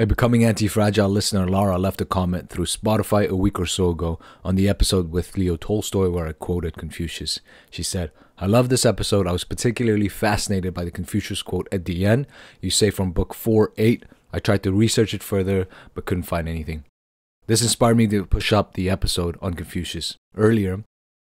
A Becoming Antifragile listener, Lara, left a comment through Spotify a week or so ago on the episode with Leo Tolstoy where I quoted Confucius. She said, "I love this episode. I was particularly fascinated by the Confucius quote at the end. You say from book 4-8. I tried to research it further but couldn't find anything. This inspired me to push up the episode on Confucius earlier, and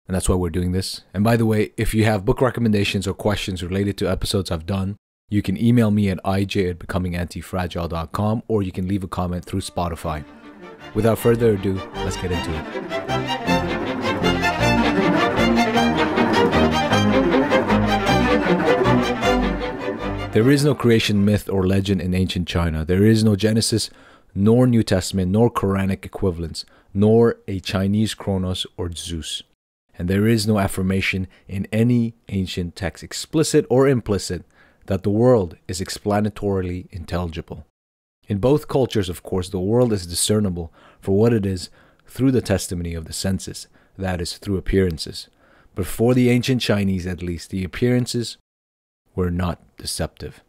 that's why we're doing this. And by the way, if you have book recommendations or questions related to episodes I've done, you can email me at ij@becomingantifragile.com, or you can leave a comment through Spotify. Without further ado, let's get into it. There is no creation myth or legend in ancient China. There is no Genesis, nor New Testament, nor Quranic equivalents, nor a Chinese Kronos or Zeus. And there is no affirmation in any ancient text, explicit or implicit, that the world is explanatorily intelligible. In both cultures, of course, the world is discernible for what it is through the testimony of the senses, that is, through appearances. But for the ancient Chinese, at least, the appearances were not deceptive.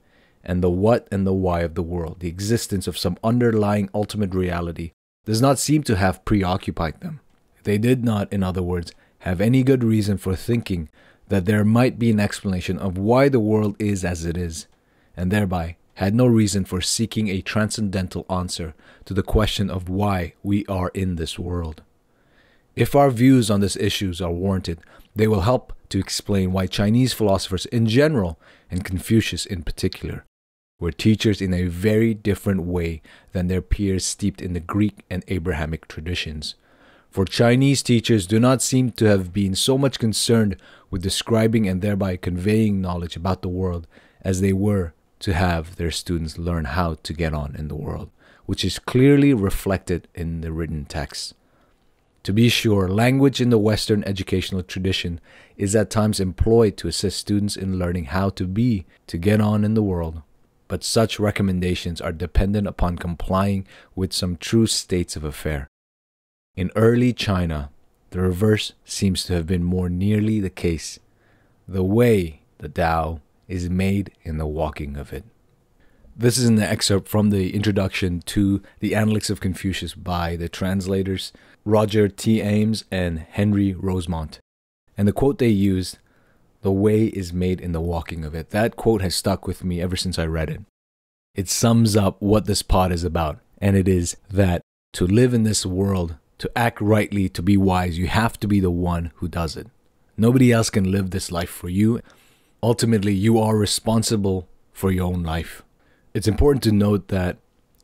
And the what and the why of the world, the existence of some underlying ultimate reality, does not seem to have preoccupied them. They did not, in other words, have any good reason for thinking that there might be an explanation of why the world is as it is, and thereby had no reason for seeking a transcendental answer to the question of why we are in this world. If our views on these issues are warranted, they will help to explain why Chinese philosophers in general, and Confucius in particular, were teachers in a very different way than their peers steeped in the Greek and Abrahamic traditions. For Chinese teachers do not seem to have been so much concerned with describing and thereby conveying knowledge about the world as they were to have their students learn how to get on in the world, which is clearly reflected in the written texts. To be sure, language in the Western educational tradition is at times employed to assist students in learning how to be, to get on in the world, but such recommendations are dependent upon complying with some true states of affair. In early China, the reverse seems to have been more nearly the case. The way, the Tao, is made in the walking of it." This is an excerpt from the introduction to The Analects of Confucius by the translators Roger T. Ames and Henry Rosemont. And the quote they used, "The way is made in the walking of it." That quote has stuck with me ever since I read it. It sums up what this pod is about, and it is that to live in this world, to act rightly, to be wise, you have to be the one who does it. Nobody else can live this life for you. Ultimately, you are responsible for your own life. It's important to note that,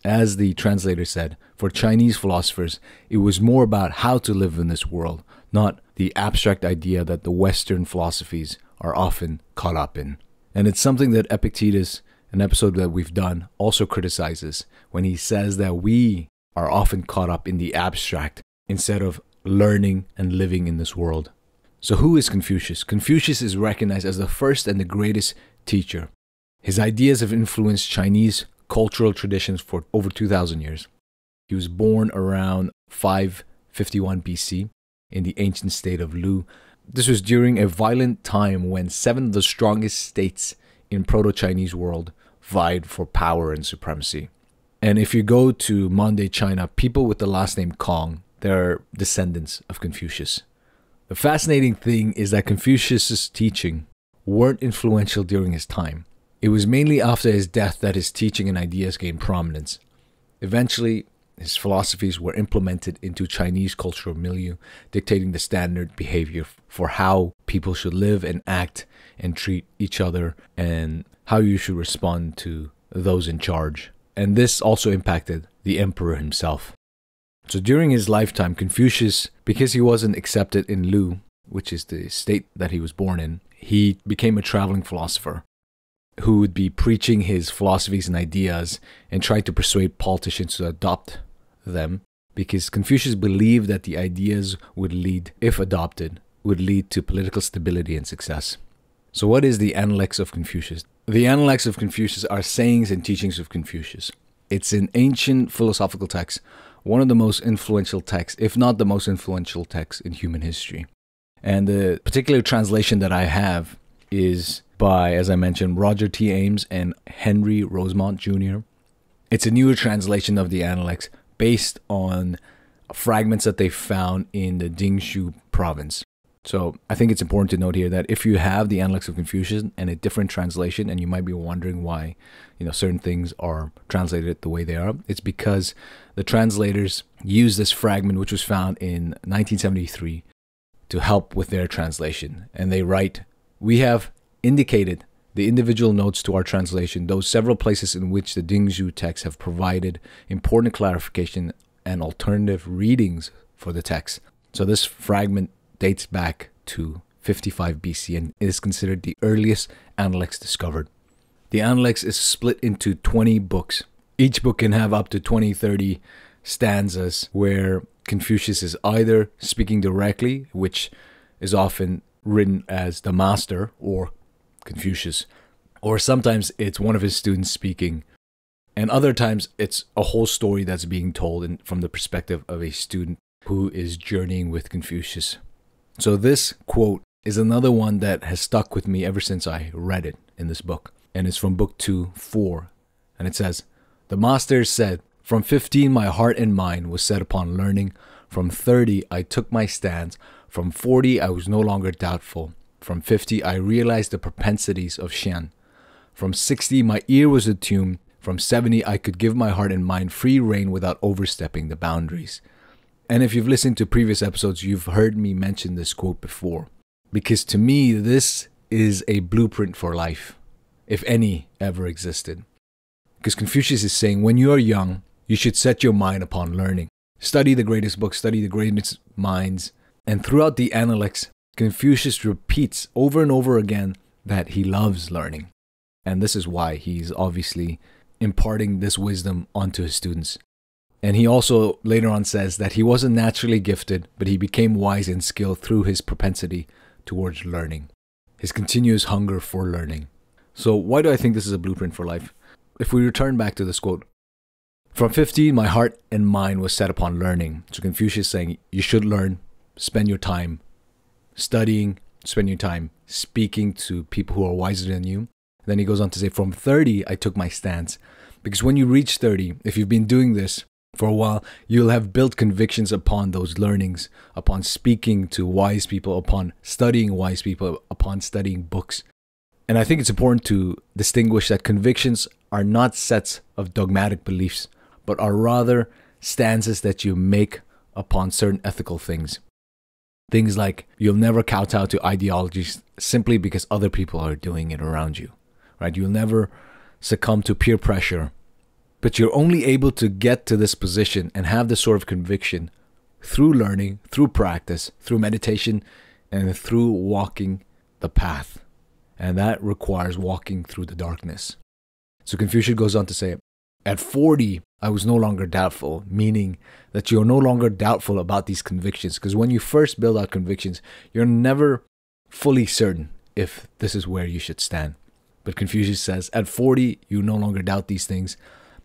as the translator said, for Chinese philosophers, it was more about how to live in this world, not the abstract idea that the Western philosophies are often caught up in. And it's something that Epictetus, an episode that we've done, also criticizes when he says that we are often caught up in the abstract instead of learning and living in this world. So who is Confucius? Confucius is recognized as the first and the greatest teacher. His ideas have influenced Chinese cultural traditions for over 2,000 years. He was born around 551 BC in the ancient state of Lu. This was during a violent time when 7 of the strongest states in Proto-Chinese world vied for power and supremacy. And if you go to modern-day China, people with the last name Kong, they're descendants of Confucius. The fascinating thing is that Confucius' teaching weren't influential during his time. It was mainly after his death that his teaching and ideas gained prominence. Eventually, his philosophies were implemented into Chinese cultural milieu, dictating the standard behavior for how people should live and act and treat each other, and how you should respond to those in charge. And this also impacted the emperor himself. So during his lifetime, Confucius, because he wasn't accepted in Lu, which is the state that he was born in, he became a traveling philosopher who would be preaching his philosophies and ideas and trying to persuade politicians to adopt them, because Confucius believed that the ideas would lead, if adopted, would lead to political stability and success. So what is the Analects of Confucius? The Analects of Confucius are sayings and teachings of Confucius. It's an ancient philosophical text, one of the most influential texts, if not the most influential text in human history. And the particular translation that I have is by, as I mentioned, Roger T. Ames and Henry Rosemont Jr. It's a newer translation of the Analects based on fragments that they found in the Dingzhou province. So I think it's important to note here that if you have the Analects of Confucius and a different translation, and you might be wondering why, you know, certain things are translated the way they are, it's because the translators used this fragment, which was found in 1973, to help with their translation. And they write, "We have indicated the individual notes to our translation, those several places in which the Dingzhou texts have provided important clarification and alternative readings for the text." So this fragment dates back to 55 BC and is considered the earliest Analects discovered. The Analects is split into 20 books. Each book can have up to 20-30 stanzas where Confucius is either speaking directly, which is often written as the master or Confucius, or sometimes it's one of his students speaking, and other times it's a whole story that's being told from the perspective of a student who is journeying with Confucius. So this quote is another one that has stuck with me ever since I read it in this book. And it's from book 2:4. And it says, "The master said, 'From 15 my heart and mind was set upon learning. From 30 I took my stance. From 40 I was no longer doubtful. From 50 I realized the propensities of Shen. From 60 my ear was attuned. From 70 I could give my heart and mind free rein without overstepping the boundaries.'" And if you've listened to previous episodes, you've heard me mention this quote before, because to me, this is a blueprint for life, if any ever existed. Because Confucius is saying, when you are young, you should set your mind upon learning. Study the greatest books, study the greatest minds. And throughout the Analects, Confucius repeats over and over again that he loves learning. And this is why he's obviously imparting this wisdom onto his students. And he also later on says that he wasn't naturally gifted, but he became wise and skilled through his propensity towards learning, his continuous hunger for learning. So why do I think this is a blueprint for life? If we return back to this quote, "From 15, my heart and mind was set upon learning." So Confucius is saying you should learn, spend your time studying, spend your time speaking to people who are wiser than you. And then he goes on to say, "From 30, I took my stance." Because when you reach 30, if you've been doing this for a while, you'll have built convictions upon those learnings, upon speaking to wise people, upon studying wise people, upon studying books. And I think it's important to distinguish that convictions are not sets of dogmatic beliefs, but are rather stances that you make upon certain ethical things. Things like you'll never kowtow to ideologies simply because other people are doing it around you, right? You'll never succumb to peer pressure. But you're only able to get to this position and have this sort of conviction through learning, through practice, through meditation, and through walking the path. And that requires walking through the darkness. So Confucius goes on to say, "At 40, I was no longer doubtful," meaning that you're no longer doubtful about these convictions. Because when you first build out convictions, you're never fully certain if this is where you should stand. But Confucius says, at 40, you no longer doubt these things.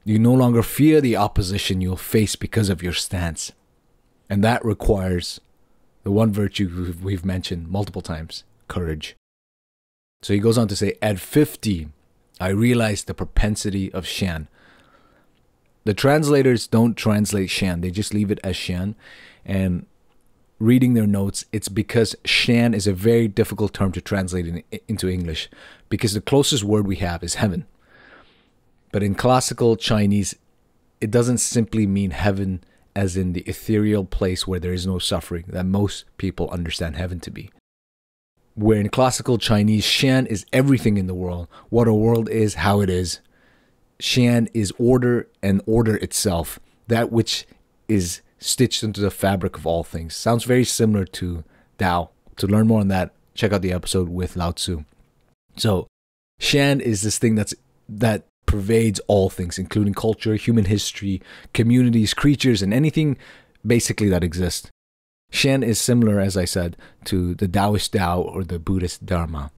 You no longer fear the opposition you'll face because of your stance. And that requires the one virtue we've mentioned multiple times, courage. So he goes on to say, at 50, I realized the propensity of Shen. The translators don't translate Shen. They just leave it as Shen. And reading their notes, it's because Shen is a very difficult term to translate into English, because the closest word we have is heaven. But in classical Chinese, it doesn't simply mean heaven as in the ethereal place where there is no suffering that most people understand heaven to be. Where in classical Chinese, Shen is everything in the world, what a world is, how it is. Shen is order and order itself, that which is stitched into the fabric of all things. Sounds very similar to Tao. To learn more on that, check out the episode with Lao Tzu. So Shen is this thing that pervades all things, including culture, human history, communities, creatures, and anything basically that exists. Shen is similar, as I said, to the Taoist Tao or the Buddhist Dharma.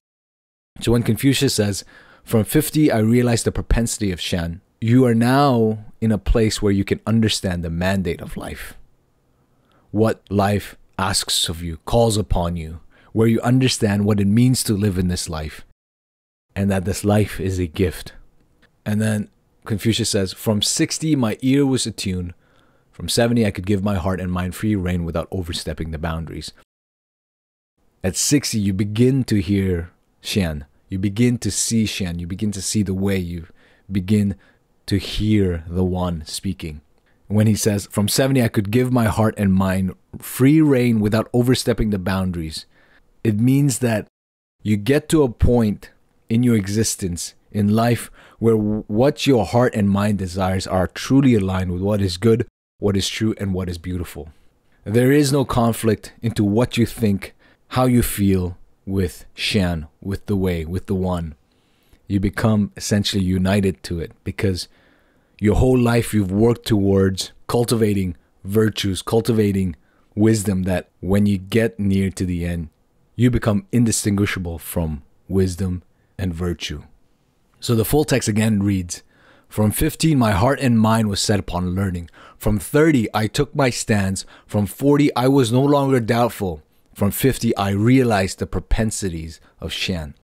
So when Confucius says, "From 50, I realized the propensity of Shen," you are now in a place where you can understand the mandate of life. What life asks of you, calls upon you, where you understand what it means to live in this life, and that this life is a gift. And then Confucius says, from 60 my ear was attuned, from 70 I could give my heart and mind free rein without overstepping the boundaries. At 60 you begin to hear Shen, you begin to see Shen, you begin to see the way, you begin to hear the one speaking. When he says, from 70 I could give my heart and mind free rein without overstepping the boundaries, it means that you get to a point in your existence, in life, where what your heart and mind desires are truly aligned with what is good, what is true, and what is beautiful. There is no conflict into what you think, how you feel with Shen, with the way, with the one. You become essentially united to it because your whole life you've worked towards cultivating virtues, cultivating wisdom that when you get near to the end, you become indistinguishable from wisdom and virtue. So the full text again reads, from 15 my heart and mind was set upon learning. From 30 I took my stance. From 40 I was no longer doubtful. From 50 I realized the propensities of Shen.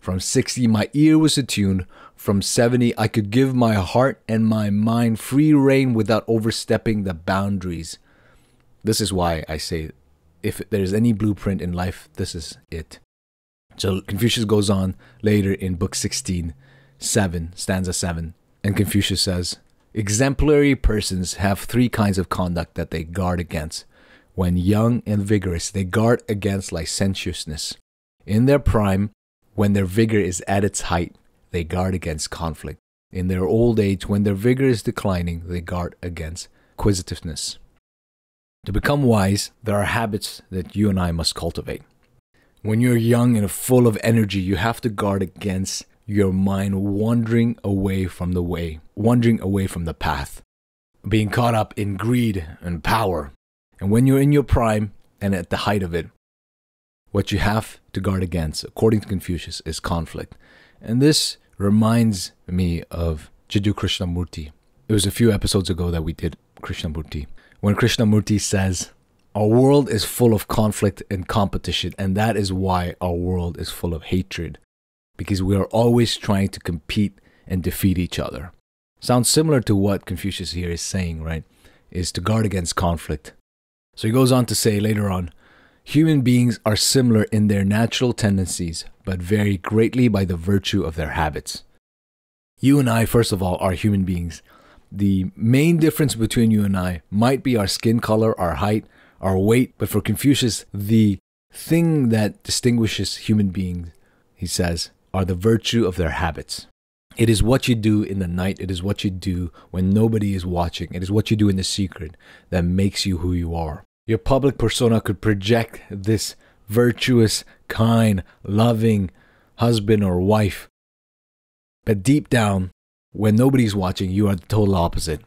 From 60 my ear was attuned. From 70 I could give my heart and my mind free rein without overstepping the boundaries. This is why I say, if there's any blueprint in life, this is it. So Confucius goes on later in Book 16, 7, stanza 7. And Confucius says, exemplary persons have three kinds of conduct that they guard against. When young and vigorous, they guard against licentiousness. In their prime, when their vigor is at its height, they guard against conflict. In their old age, when their vigor is declining, they guard against acquisitiveness. To become wise, there are habits that you and I must cultivate. When you're young and full of energy, you have to guard against your mind wandering away from the way, wandering away from the path, being caught up in greed and power. And when you're in your prime and at the height of it, what you have to guard against, according to Confucius, is conflict. And this reminds me of Jiddu Krishnamurti. It was a few episodes ago that we did Krishnamurti. When Krishnamurti says, our world is full of conflict and competition, and that is why our world is full of hatred, because we are always trying to compete and defeat each other. Sounds similar to what Confucius here is saying, right? Is to guard against conflict. So he goes on to say later on, human beings are similar in their natural tendencies, but vary greatly by the virtue of their habits. You and I, first of all, are human beings. The main difference between you and I might be our skin color, our height, our weight, but for Confucius, the thing that distinguishes human beings, he says, are the virtue of their habits. It is what you do in the night, it is what you do when nobody is watching, it is what you do in the secret that makes you who you are. Your public persona could project this virtuous, kind, loving husband or wife, but deep down, when nobody's watching, you are the total opposite.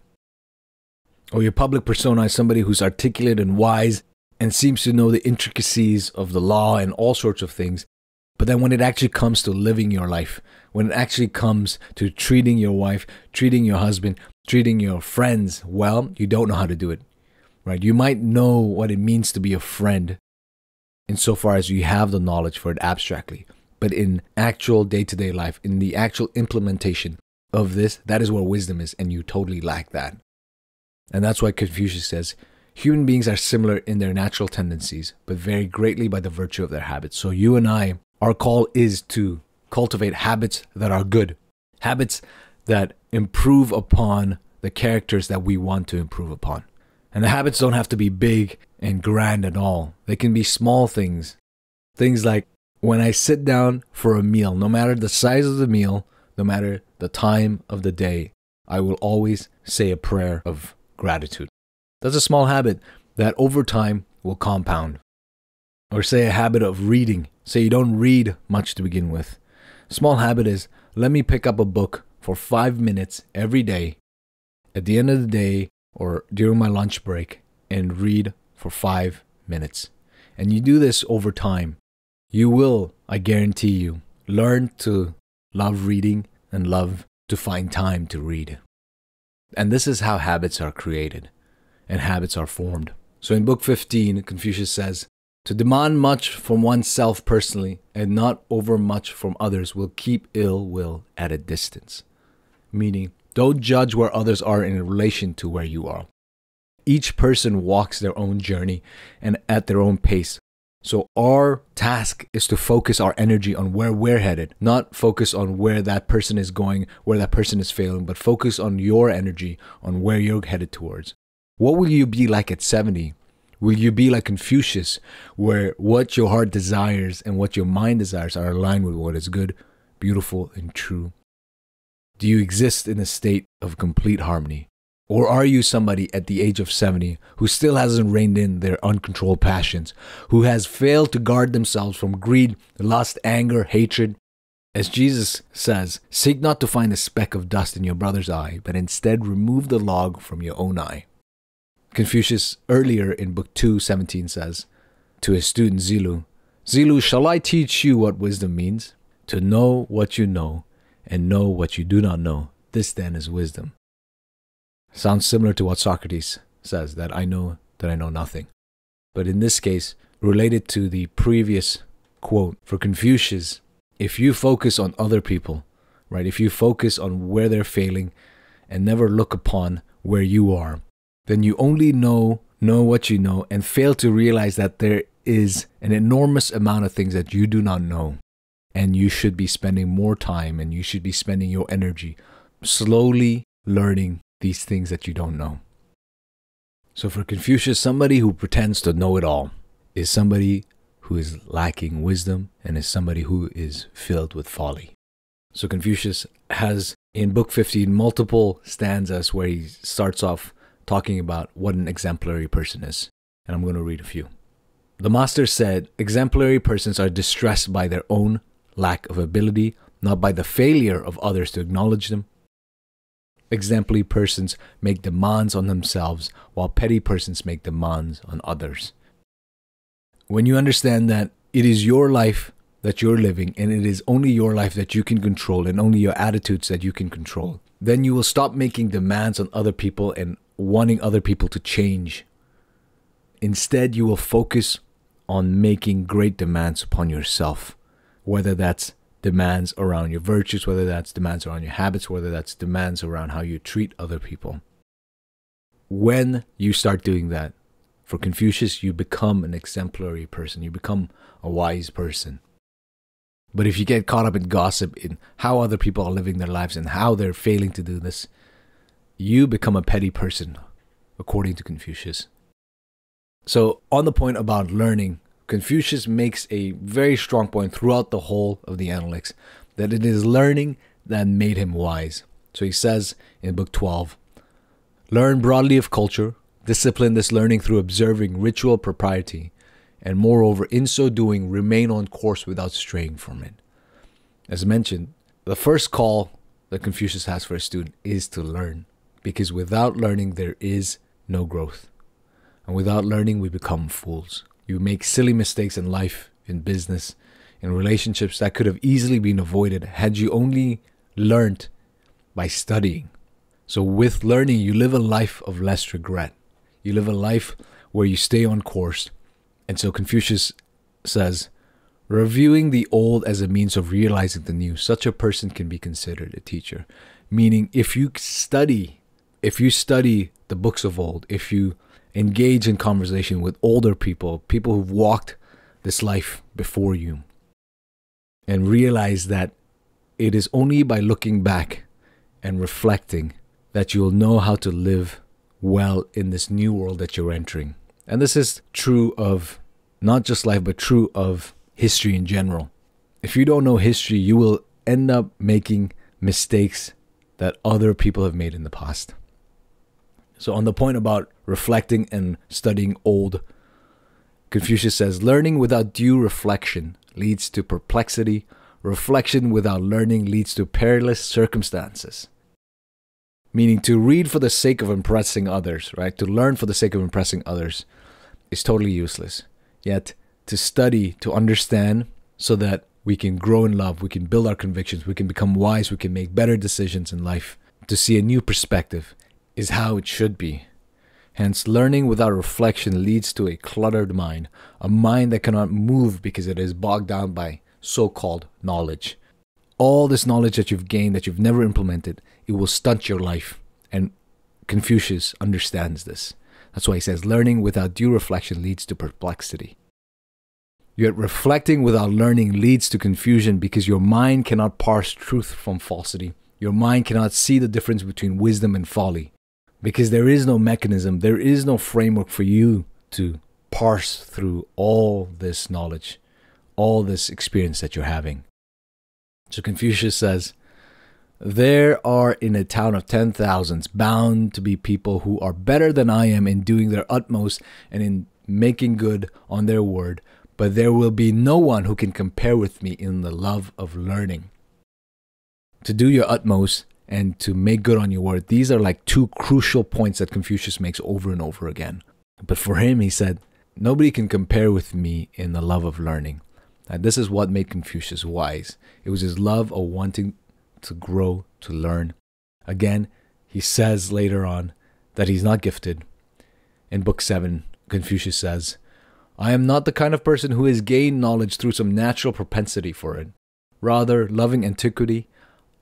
Or your public persona is somebody who's articulate and wise and seems to know the intricacies of the law and all sorts of things. But then when it actually comes to living your life, when it actually comes to treating your wife, treating your husband, treating your friends well, you don't know how to do it, right? You might know what it means to be a friend insofar as you have the knowledge for it abstractly. But in actual day-to-day life, in the actual implementation of this, that is where wisdom is, and you totally lack that. And that's why Confucius says, human beings are similar in their natural tendencies, but vary greatly by the virtue of their habits. So you and I, our call is to cultivate habits that are good, habits that improve upon the characters that we want to improve upon. And the habits don't have to be big and grand at all. They can be small things. Things like when I sit down for a meal, no matter the size of the meal, no matter the time of the day, I will always say a prayer of gratitude. That's a small habit that over time will compound. Or say a habit of reading. Say you don't read much to begin with. Small habit is, let me pick up a book for 5 minutes every day at the end of the day or during my lunch break and read for 5 minutes. And you do this over time. You will, I guarantee you, learn to love reading and love to find time to read. And this is how habits are created and habits are formed. So in Book 15, Confucius says, to demand much from oneself personally and not overmuch from others will keep ill will at a distance. Meaning, Don't judge where others are in relation to where you are. Each person walks their own journey and at their own pace. So our task is to focus our energy on where we're headed, not focus on where that person is going, where that person is failing, but focus on your energy, on where you're headed towards. What will you be like at 70? Will you be like Confucius, where what your heart desires and what your mind desires are aligned with what is good, beautiful, and true? Do you exist in a state of complete harmony? Or are you somebody at the age of 70 who still hasn't reined in their uncontrolled passions, who has failed to guard themselves from greed, lust, anger, hatred? As Jesus says, seek not to find a speck of dust in your brother's eye, but instead remove the log from your own eye. Confucius earlier in Book 2:17 says to his student Zilu, "Zilu, shall I teach you what wisdom means? To know what you know and know what you do not know. This then is wisdom." Sounds similar to what Socrates says, that I know nothing. But in this case, related to the previous quote, for Confucius, if you focus on other people, right, if you focus on where they're failing and never look upon where you are, then you only know what you know and fail to realize that there is an enormous amount of things that you do not know. And you should be spending more time and you should be spending your energy slowly learning these things that you don't know. So for Confucius, somebody who pretends to know it all is somebody who is lacking wisdom and is somebody who is filled with folly. So Confucius has in Book 15 multiple stanzas where he starts off talking about what an exemplary person is. And I'm going to read a few. The master said, "Exemplary persons are distressed by their own lack of ability, not by the failure of others to acknowledge them. Exemplary persons make demands on themselves, while petty persons make demands on others." When you understand that it is your life that you're living, and it is only your life that you can control, and only your attitudes that you can control, then you will stop making demands on other people and wanting other people to change. Instead, you will focus on making great demands upon yourself, whether that's demands around your virtues, whether that's demands around your habits, whether that's demands around how you treat other people. When you start doing that, for Confucius, you become an exemplary person. You become a wise person. But if you get caught up in gossip, in how other people are living their lives and how they're failing to do this, you become a petty person, according to Confucius. So on the point about learning, Confucius makes a very strong point throughout the whole of the Analects that it is learning that made him wise. So he says in Book 12, "Learn broadly of culture, discipline this learning through observing ritual propriety, and moreover, in so doing, remain on course without straying from it." As mentioned, the first call that Confucius has for a student is to learn. Because without learning, there is no growth. And without learning, we become fools. You make silly mistakes in life, in business, in relationships that could have easily been avoided had you only learned by studying. So with learning, you live a life of less regret. You live a life where you stay on course. And so Confucius says, "Reviewing the old as a means of realizing the new, such a person can be considered a teacher." Meaning, if you study the books of old, if you engage in conversation with older people, people who've walked this life before you, and realize that it is only by looking back and reflecting that you'll know how to live well in this new world that you're entering. And this is true of not just life, but true of history in general. If you don't know history, you will end up making mistakes that other people have made in the past. So on the point about reflecting and studying old, Confucius says, "Learning without due reflection leads to perplexity. Reflection without learning leads to perilous circumstances." Meaning, to read for the sake of impressing others, right? To learn for the sake of impressing others is totally useless. Yet to study, to understand, so that we can grow in love, we can build our convictions, we can become wise, we can make better decisions in life, to see a new perspective is how it should be. Hence, learning without reflection leads to a cluttered mind, a mind that cannot move because it is bogged down by so-called knowledge. All this knowledge that you've gained, that you've never implemented, it will stunt your life. And Confucius understands this. That's why he says, learning without due reflection leads to perplexity. Yet reflecting without learning leads to confusion, because your mind cannot parse truth from falsity. Your mind cannot see the difference between wisdom and folly, because there is no mechanism, there is no framework for you to parse through all this knowledge, all this experience that you're having. So Confucius says, there are in a town of 10,000 bound to be people who are better than I am in doing their utmost and in making good on their word, but there will be no one who can compare with me in the love of learning. To do your utmost and to make good on your word, these are like two crucial points that Confucius makes over and over again. But for him, he said, nobody can compare with me in the love of learning. And this is what made Confucius wise. It was his love of wanting to grow, to learn. Again, he says later on that he's not gifted. In Book 7, Confucius says, I am not the kind of person who has gained knowledge through some natural propensity for it. Rather, loving antiquity,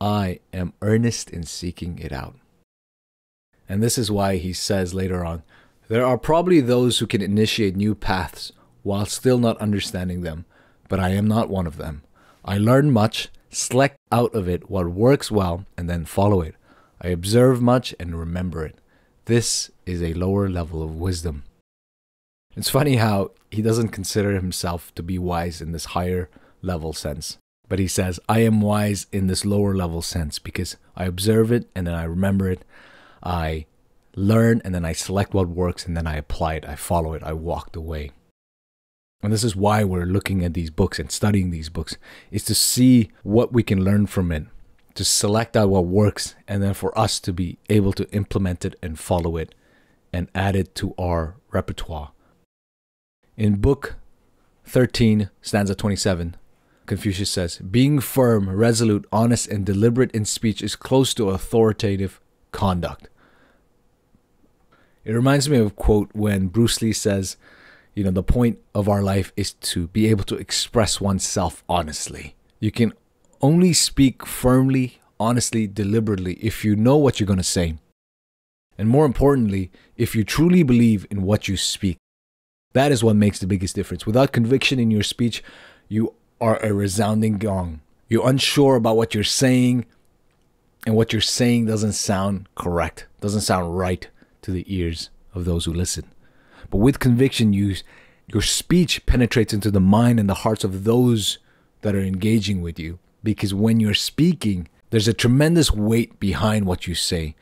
I am earnest in seeking it out. And this is why he says later on, there are probably those who can initiate new paths while still not understanding them, but I am not one of them. I learn much, select out of it what works well, and then follow it. I observe much and remember it. This is a lower level of wisdom. It's funny how he doesn't consider himself to be wise in this higher level sense. But he says, I am wise in this lower level sense because I observe it and then I remember it. I learn and then I select what works and then I apply it. I follow it. I walk the way. And this is why we're looking at these books and studying these books, is to see what we can learn from it, to select out what works, and then for us to be able to implement it and follow it and add it to our repertoire. In Book 13, stanza 27, Confucius says, being firm, resolute, honest, and deliberate in speech is close to authoritative conduct. It reminds me of a quote when Bruce Lee says, you know, the point of our life is to be able to express oneself honestly. You can only speak firmly, honestly, deliberately if you know what you're going to say. And more importantly, if you truly believe in what you speak. That is what makes the biggest difference. Without conviction in your speech, you are a resounding gong. You're unsure about what you're saying, and what you're saying doesn't sound correct, doesn't sound right to the ears of those who listen. But with conviction, your speech penetrates into the mind and the hearts of those that are engaging with you, because when you're speaking, there's a tremendous weight behind what you say.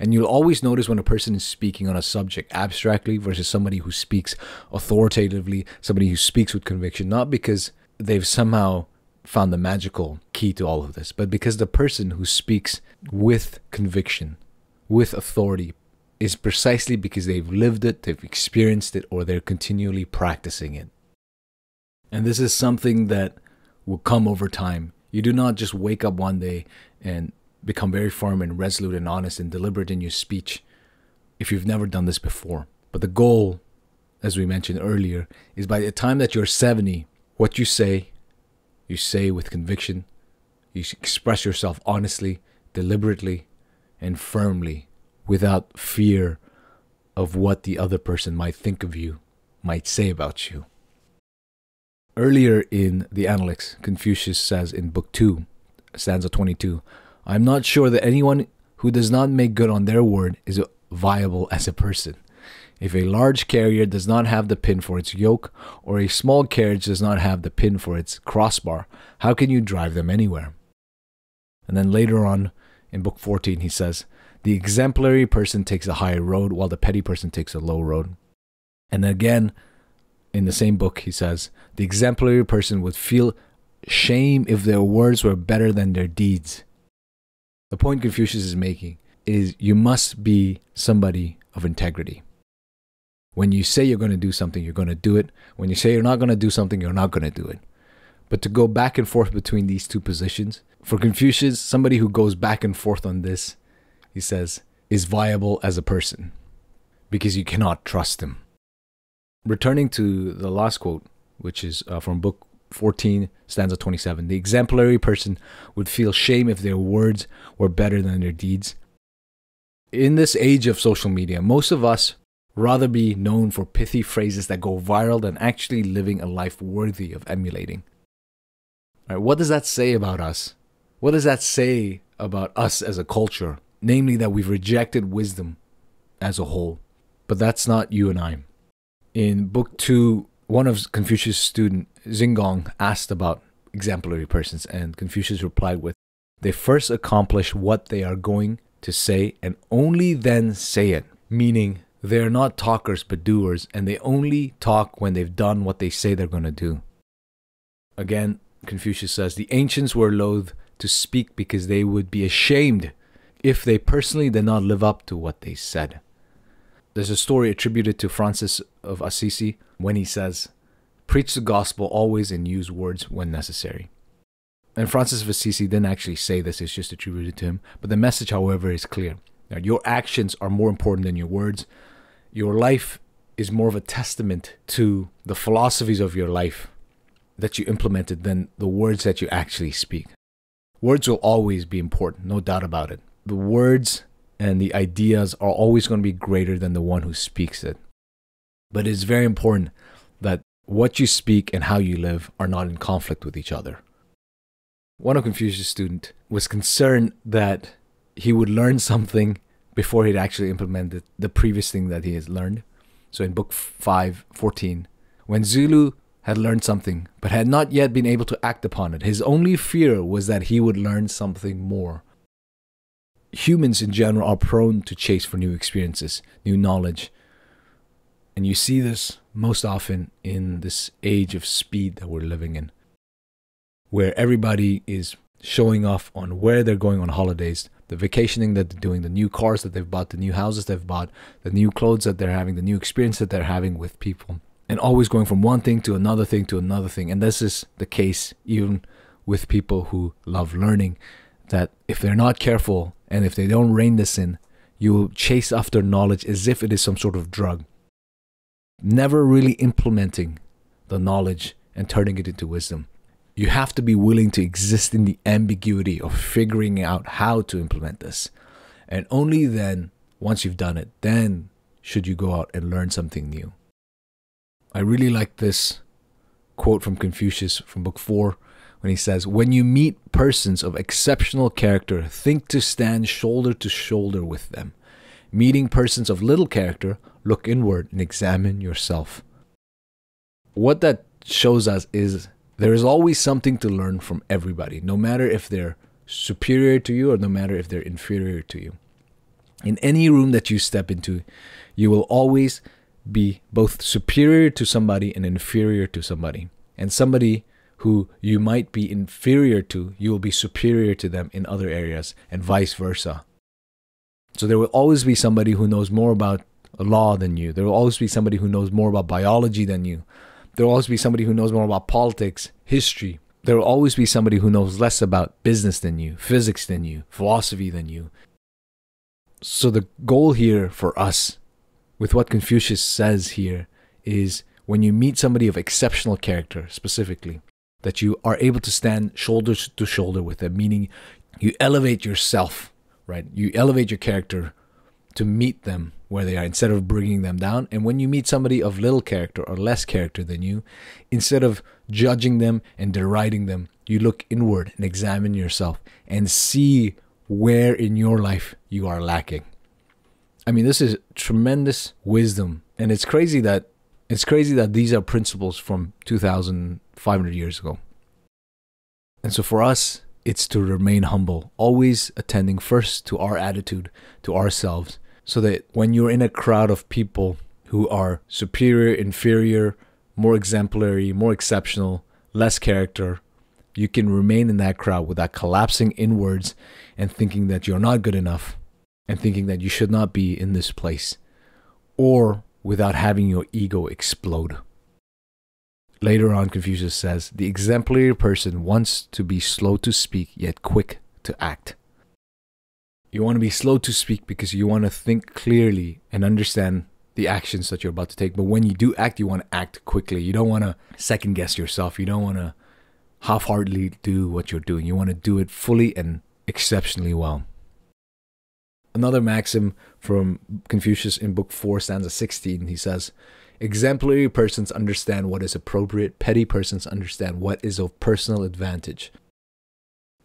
And you'll always notice when a person is speaking on a subject abstractly versus somebody who speaks authoritatively, somebody who speaks with conviction, not because they've somehow found the magical key to all of this, but because the person who speaks with conviction, with authority, is precisely because they've lived it, they've experienced it, or they're continually practicing it. And this is something that will come over time. You do not just wake up one day and become very firm and resolute and honest and deliberate in your speech if you've never done this before. But the goal, as we mentioned earlier, is by the time that you're 70, what you say with conviction, you express yourself honestly, deliberately, and firmly without fear of what the other person might think of you, might say about you. Earlier in The Analects, Confucius says in Book 2, stanza 22, I'm not sure that anyone who does not make good on their word is viable as a person. If a large carrier does not have the pin for its yoke, or a small carriage does not have the pin for its crossbar, how can you drive them anywhere? And then later on in Book 14 he says, the exemplary person takes the high road while the petty person takes the low road. And again in the same book he says, the exemplary person would feel shame if their words were better than their deeds. The point Confucius is making is you must be somebody of integrity. When you say you're going to do something, you're going to do it. When you say you're not going to do something, you're not going to do it. But to go back and forth between these two positions, for Confucius, somebody who goes back and forth on this, he says, is viable as a person because you cannot trust him. Returning to the last quote, which is from Book 14, stanza 27. The exemplary person would feel shame if their words were better than their deeds. In this age of social media, most of us rather be known for pithy phrases that go viral than actually living a life worthy of emulating. All right, what does that say about us? What does that say about us as a culture? Namely, that we've rejected wisdom as a whole. But that's not you and I. In Book 2, one of Confucius' students, Xingong, asked about exemplary persons, and Confucius replied with, "They first accomplish what they are going to say, and only then say it," meaning they are not talkers but doers, and they only talk when they've done what they say they're going to do. Again, Confucius says, the ancients were loath to speak because they would be ashamed if they personally did not live up to what they said. There's a story attributed to Francis of Assisi when he says, "Preach the gospel always and use words when necessary." And Francis of Assisi didn't actually say this, it's just attributed to him. But the message, however, is clear. Now, your actions are more important than your words. Your life is more of a testament to the philosophies of your life that you implemented than the words that you actually speak. Words will always be important, no doubt about it. The words and the ideas are always going to be greater than the one who speaks it. But it's very important that what you speak and how you live are not in conflict with each other. One of Confucius' students was concerned that he would learn something before he'd actually implemented the previous thing that he has learned. So in Book 5, 14, when Zulu had learned something but had not yet been able to act upon it, his only fear was that he would learn something more. Humans in general are prone to chase for new experiences, new knowledge. And you see this most often in this age of speed that we're living in, where everybody is showing off on where they're going on holidays, the vacationing that they're doing, the new cars that they've bought, the new houses they've bought, the new clothes that they're having, the new experience that they're having with people, and always going from one thing to another thing to another thing. And this is the case even with people who love learning, that if they're not careful and if they don't rein this in, you will chase after knowledge as if it is some sort of drug, never really implementing the knowledge and turning it into wisdom. You have to be willing to exist in the ambiguity of figuring out how to implement this. And only then, once you've done it, then should you go out and learn something new. I really like this quote from Confucius from Book 4 when he says, "When you meet persons of exceptional character, think to stand shoulder to shoulder with them. Meeting persons of little character, look inward and examine yourself." What that shows us is there is always something to learn from everybody, no matter if they're superior to you or no matter if they're inferior to you. In any room that you step into, you will always be both superior to somebody and inferior to somebody. And somebody who you might be inferior to, you will be superior to them in other areas, and vice versa. So there will always be somebody who knows more about law than you. There will always be somebody who knows more about biology than you. There will always be somebody who knows more about politics, history. There will always be somebody who knows less about business than you, physics than you, philosophy than you. So the goal here for us, with what Confucius says here, is when you meet somebody of exceptional character specifically, that you are able to stand shoulder to shoulder with them, meaning you elevate yourself, right? You elevate your character to meet them where they are instead of bringing them down. And when you meet somebody of little character or less character than you, instead of judging them and deriding them, you look inward and examine yourself and see where in your life you are lacking. I mean, this is tremendous wisdom. And it's crazy that these are principles from 2,500 years ago. And so for us, it's to remain humble, always attending first to our attitude, to ourselves, so that when you're in a crowd of people who are superior, inferior, more exemplary, more exceptional, less character, you can remain in that crowd without collapsing inwards and thinking that you're not good enough and thinking that you should not be in this place, or without having your ego explode. Later on, Confucius says, "The exemplary person wants to be slow to speak yet quick to act." You want to be slow to speak because you want to think clearly and understand the actions that you're about to take. But when you do act, you want to act quickly. You don't want to second guess yourself. You don't want to half-heartedly do what you're doing. You want to do it fully and exceptionally well. Another maxim from Confucius in Book 4, stanza 16, he says, "Exemplary persons understand what is appropriate. Petty persons understand what is of personal advantage."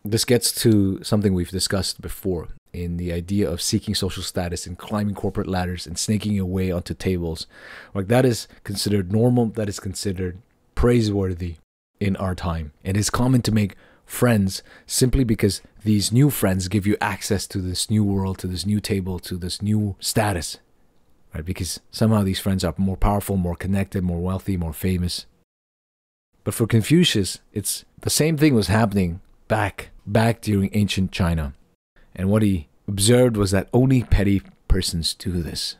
This gets to something we've discussed before in the idea of seeking social status and climbing corporate ladders and snaking your way onto tables. Like, that is considered normal, that is considered praiseworthy in our time. It is common to make friends simply because these new friends give you access to this new world, to this new table, to this new status, right? Because somehow these friends are more powerful, more connected, more wealthy, more famous. But for Confucius, it's the same thing was happening back during ancient China. And what he observed was that only petty persons do this.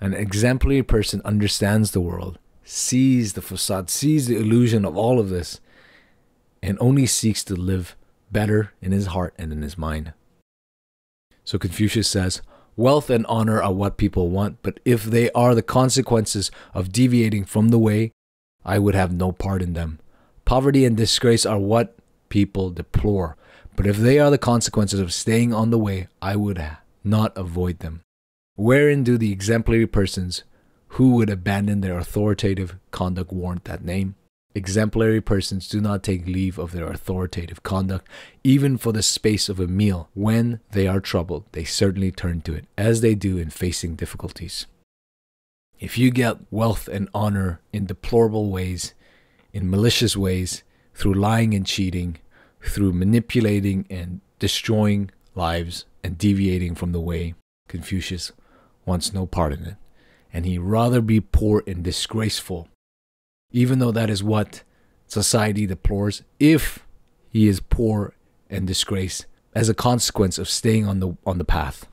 An exemplary person understands the world, sees the facade, sees the illusion of all of this, and only seeks to live better in his heart and in his mind. So Confucius says, "Wealth and honor are what people want, but if they are the consequences of deviating from the way, I would have no part in them. Poverty and disgrace are what people deplore, but if they are the consequences of staying on the way, I would not avoid them. Wherein do the exemplary persons who would abandon their authoritative conduct warrant that name? Exemplary persons do not take leave of their authoritative conduct, even for the space of a meal. When they are troubled, they certainly turn to it, as they do in facing difficulties." If you get wealth and honor in deplorable ways, in malicious ways, through lying and cheating, through manipulating and destroying lives and deviating from the way, Confucius wants no part in it, and he'd rather be poor and disgraceful, even though that is what society deplores, if he is poor and disgraced as a consequence of staying on the path.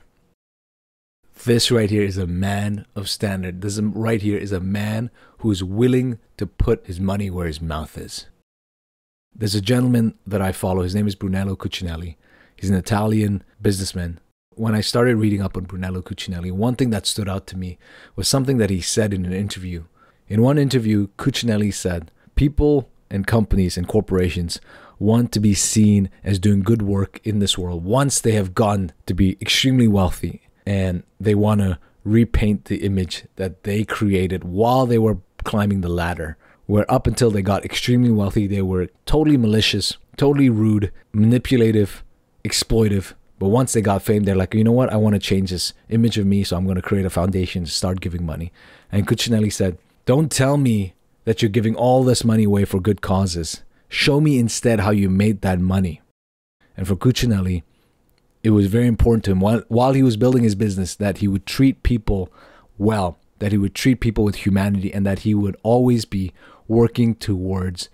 This right here is a man of standard. This right here is a man who is willing to put his money where his mouth is. There's a gentleman that I follow. His name is Brunello Cuccinelli. He's an Italian businessman. When I started reading up on Brunello Cuccinelli, one thing that stood out to me was something that he said in an interview. In one interview, Cuccinelli said, "People and companies and corporations want to be seen as doing good work in this world once they have gotten to be extremely wealthy, and they want to repaint the image that they created while they were climbing the ladder, where up until they got extremely wealthy, they were totally malicious, totally rude, manipulative, exploitive. But once they got fame, they're like, you know what? I want to change this image of me, so I'm going to create a foundation to start giving money." And Cuccinelli said, "Don't tell me that you're giving all this money away for good causes. Show me instead how you made that money." And for Cuccinelli, it was very important to him while he was building his business that he would treat people well, that he would treat people with humanity, and that he would always be working towards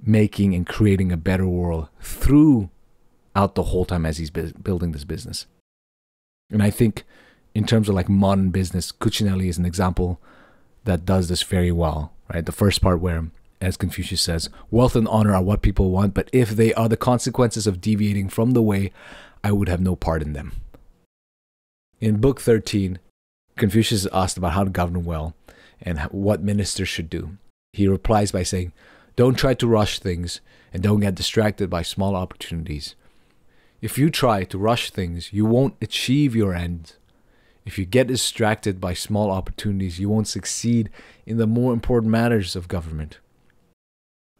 making and creating a better world throughout the whole time as he's building this business. And I think in terms of like modern business, Cuccinelli is an example that does this very well, right? The first part where, as Confucius says, "Wealth and honor are what people want, but if they are the consequences of deviating from the way, I would have no part in them." In Book 13, Confucius is asked about how to govern well and what ministers should do. He replies by saying, "Don't try to rush things and don't get distracted by small opportunities. If you try to rush things, you won't achieve your end. If you get distracted by small opportunities, you won't succeed in the more important matters of government."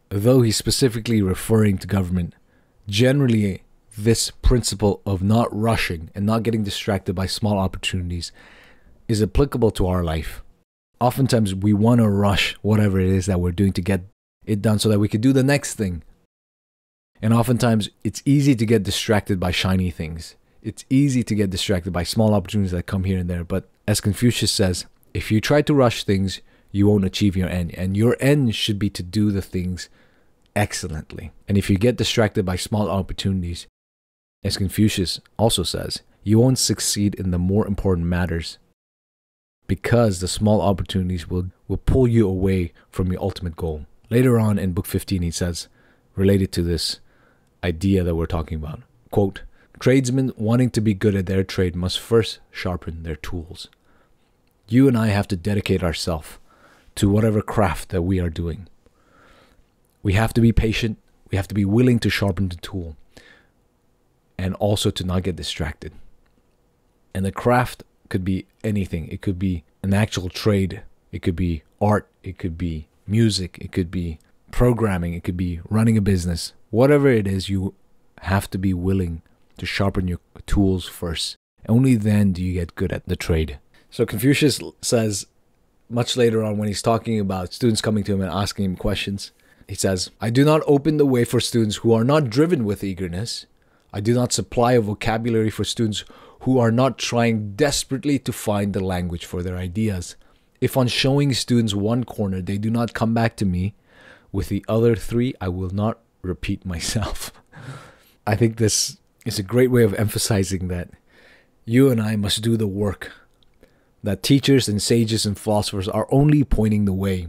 Though he's specifically referring to government, generally this principle of not rushing and not getting distracted by small opportunities is applicable to our life. Oftentimes we want to rush whatever it is that we're doing to get it done so that we can do the next thing. And oftentimes it's easy to get distracted by shiny things. It's easy to get distracted by small opportunities that come here and there. But as Confucius says, if you try to rush things, you won't achieve your end. And your end should be to do the things excellently. And if you get distracted by small opportunities, as Confucius also says, you won't succeed in the more important matters, because the small opportunities will pull you away from your ultimate goal. Later on in Book 15, he says, related to this idea that we're talking about, quote, "Tradesmen wanting to be good at their trade must first sharpen their tools. You and I have to dedicate ourselves to whatever craft that we are doing. We have to be patient. We have to be willing to sharpen the tool and also to not get distracted. And the craft could be anything. It could be an actual trade. It could be art. It could be music. It could be programming. It could be running a business. Whatever it is, you have to be willing to sharpen your tools first. Only then do you get good at the trade. So Confucius says much later on when he's talking about students coming to him and asking him questions, he says, "I do not open the way for students who are not driven with eagerness. I do not supply a vocabulary for students who are not trying desperately to find the language for their ideas. If on showing students one corner they do not come back to me with the other three, I will not repeat myself." I think this is a great way of emphasizing that you and I must do the work, that teachers and sages and philosophers are only pointing the way.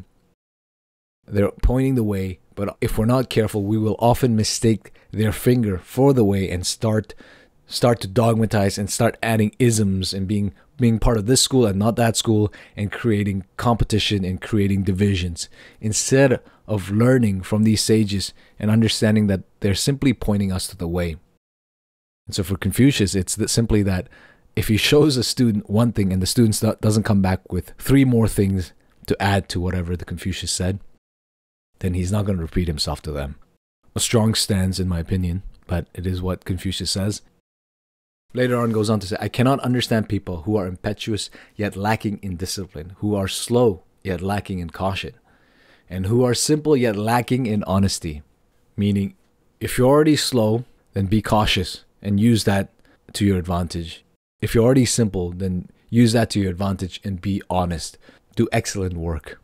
They're pointing the way, but if we're not careful, we will often mistake their finger for the way and start to dogmatize and start adding isms and being part of this school and not that school and creating competition and creating divisions, instead of learning from these sages and understanding that they're simply pointing us to the way. And so for Confucius, it's simply that if he shows a student one thing and the student doesn't come back with three more things to add to whatever the Confucius said, then he's not going to repeat himself to them. A strong stance, in my opinion, but it is what Confucius says. Later on goes on to say, "I cannot understand people who are impetuous yet lacking in discipline, who are slow yet lacking in caution, and who are simple yet lacking in honesty." Meaning, if you're already slow, then be cautious and use that to your advantage. If you're already simple, then use that to your advantage and be honest. Do excellent work.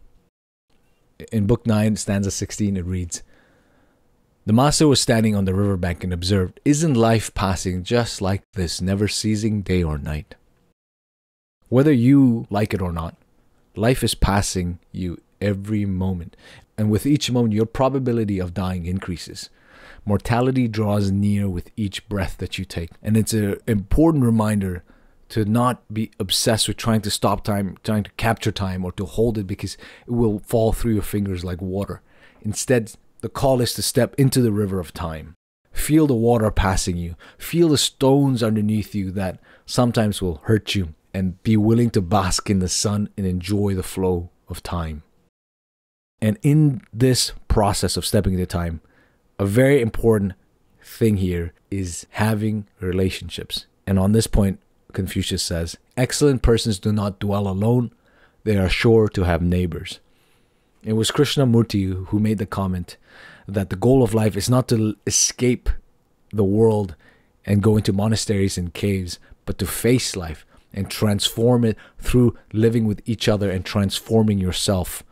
In Book 9, stanza 16, it reads, "The master was standing on the riverbank and observed, 'Isn't life passing just like this, never ceasing day or night?' Whether you like it or not, life is passing you every moment. And with each moment, your probability of dying increases. Mortality draws near with each breath that you take." And it's an important reminder to not be obsessed with trying to stop time, trying to capture time or to hold it, because it will fall through your fingers like water. Instead, the call is to step into the river of time. Feel the water passing you. Feel the stones underneath you that sometimes will hurt you, and be willing to bask in the sun and enjoy the flow of time. And in this process of stepping into time, a very important thing here is having relationships. And on this point, Confucius says, "Excellent persons do not dwell alone. They are sure to have neighbors." It was Krishnamurti who made the comment that the goal of life is not to escape the world and go into monasteries and caves, but to face life and transform it through living with each other and transforming yourself.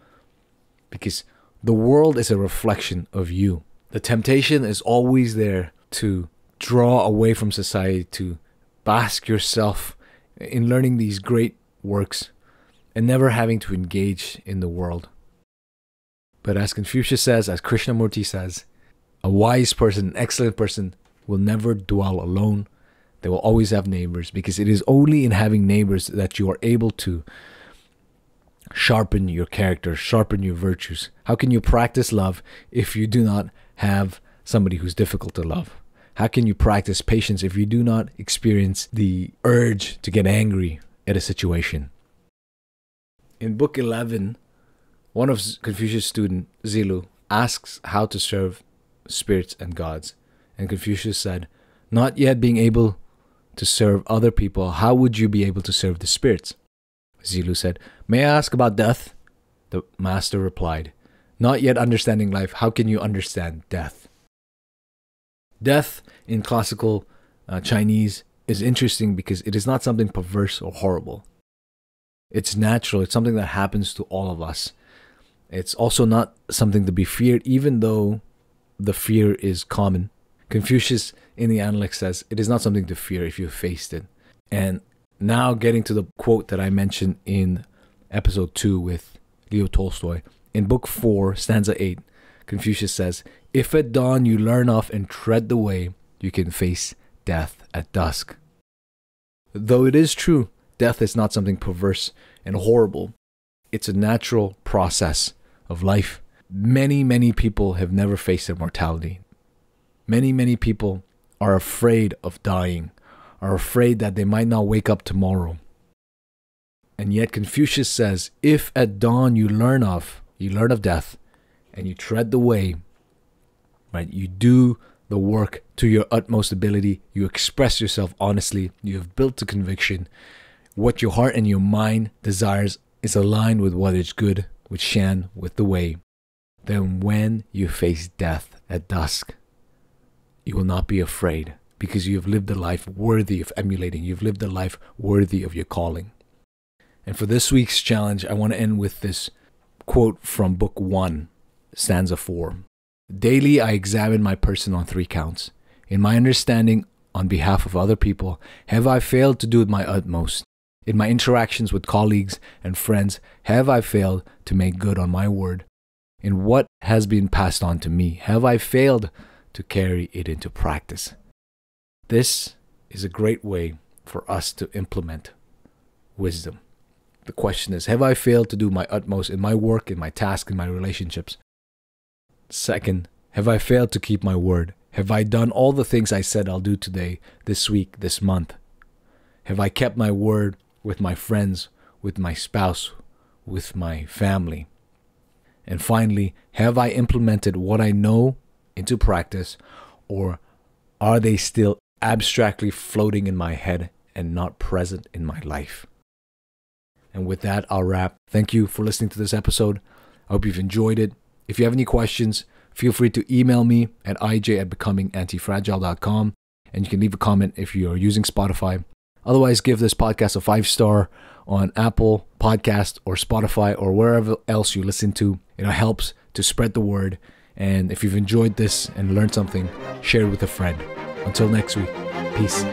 Because the world is a reflection of you. The temptation is always there to draw away from society, to bask yourself in learning these great works and never having to engage in the world. But as Confucius says, as Krishnamurti says, a wise person, an excellent person, will never dwell alone. They will always have neighbors, because it is only in having neighbors that you are able to sharpen your character, sharpen your virtues. How can you practice love if you do not have somebody who's difficult to love? How can you practice patience if you do not experience the urge to get angry at a situation? In Book 11, one of Confucius' students, Zilu, asks how to serve spirits and gods. And Confucius said, "Not yet being able to serve other people, how would you be able to serve the spirits?" Zilu said, "May I ask about death?" The master replied, "Not yet understanding life, how can you understand death?" Death in classical Chinese is interesting because it is not something perverse or horrible. It's natural. It's something that happens to all of us. It's also not something to be feared, even though the fear is common. Confucius in the Analects says, it is not something to fear if you faced it. And now getting to the quote that I mentioned in episode 2 with Leo Tolstoy. In Book 4, stanza 8, Confucius says, "If at dawn you learn off and tread the way, you can face death at dusk." Though it is true Death is not something perverse and horrible. It's a natural process of life. Many, many people have never faced immortality. Many, many people are afraid of dying, are afraid that they might not wake up tomorrow. And yet Confucius says, if at dawn you learn of death and you tread the way, right? You do the work to your utmost ability. You express yourself honestly. You have built a conviction. What your heart and your mind desires is aligned with what is good, with Shen, with the way. Then when you face death at dusk, you will not be afraid because you have lived a life worthy of emulating. You've lived a life worthy of your calling. And for this week's challenge, I want to end with this quote from Book 1, Stanza 4. Daily I examine my person on 3 counts. In my understanding on behalf of other people, have I failed to do my utmost? In my interactions with colleagues and friends, have I failed to make good on my word? In what has been passed on to me, have I failed to carry it into practice? This is a great way for us to implement wisdom. The question is, have I failed to do my utmost in my work, in my task, in my relationships? Second, have I failed to keep my word? Have I done all the things I said I'll do today, this week, this month? Have I kept my word with my friends, with my spouse, with my family? And finally, have I implemented what I know into practice, or are they still abstractly floating in my head and not present in my life? And with that, I'll wrap. Thank you for listening to this episode. I hope you've enjoyed it. If you have any questions, feel free to email me at ij@becomingantifragile.com. And you can leave a comment if you are using Spotify. Otherwise, give this podcast a 5-star on Apple Podcast or Spotify or wherever else you listen to. It helps to spread the word. And if you've enjoyed this and learned something, share it with a friend. Until next week, peace.